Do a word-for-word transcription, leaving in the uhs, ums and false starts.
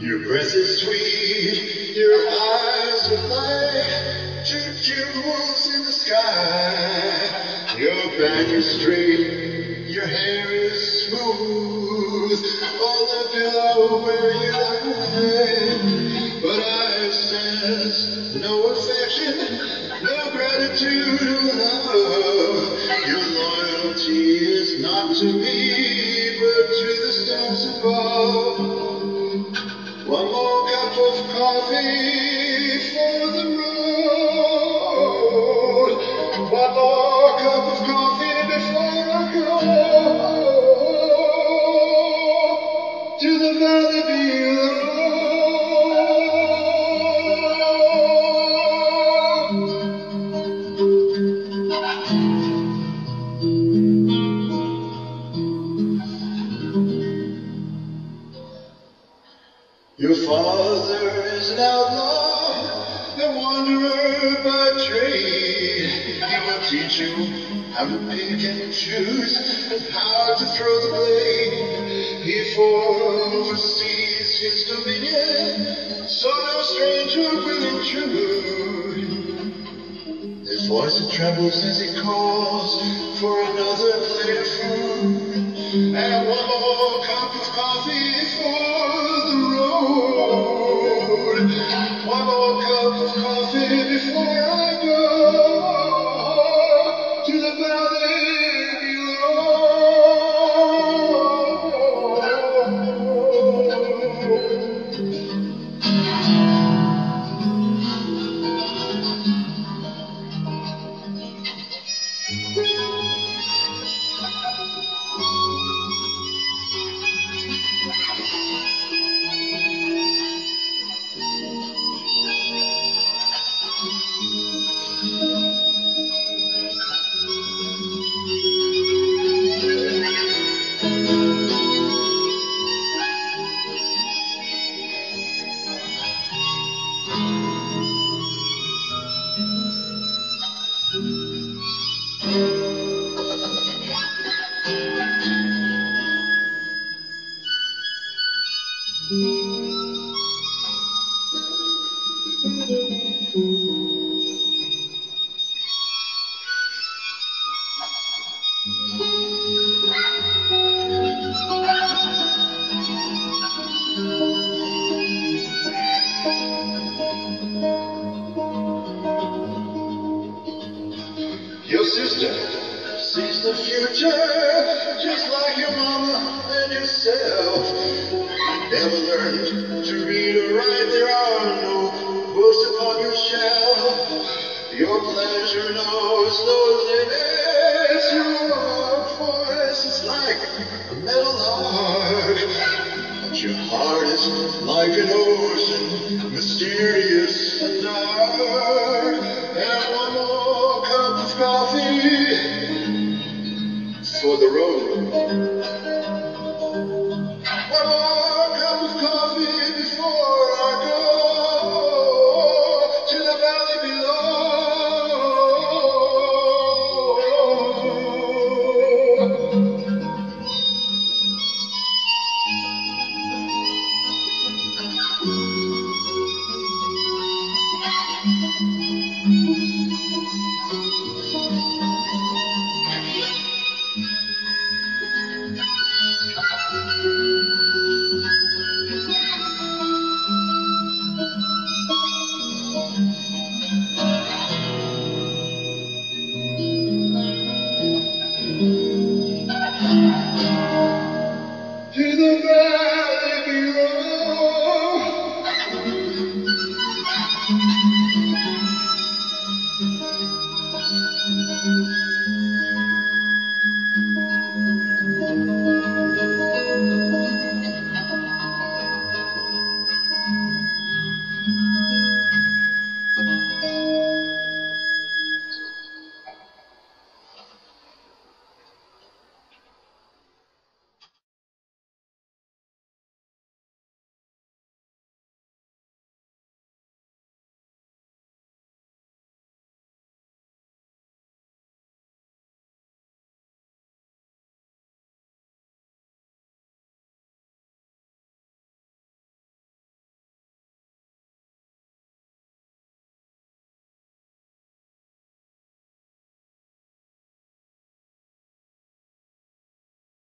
Your breath is sweet, your eyes are light, two jewels in the sky. Your back is straight, your hair is smooth, on the pillow where you lie. But I've sensed no affection, no gratitude or love. Your loyalty is not to me, but to the stars above. One more cup of coffee for the road. One more cup of coffee before I go to the valley below. Your father is an outlaw, a wanderer by trade. He will teach you how to pick and choose and how to throw the blade. He oversees his dominion, so no stranger will intrude. His voice it trembles as he calls for another plate of food and one more cup of coffee for the road. One more cup of coffee before I go to the valley below. Your sister sees the future just like your mama and yourself. Never learned to read or write, there are no books upon your shelf. Your plan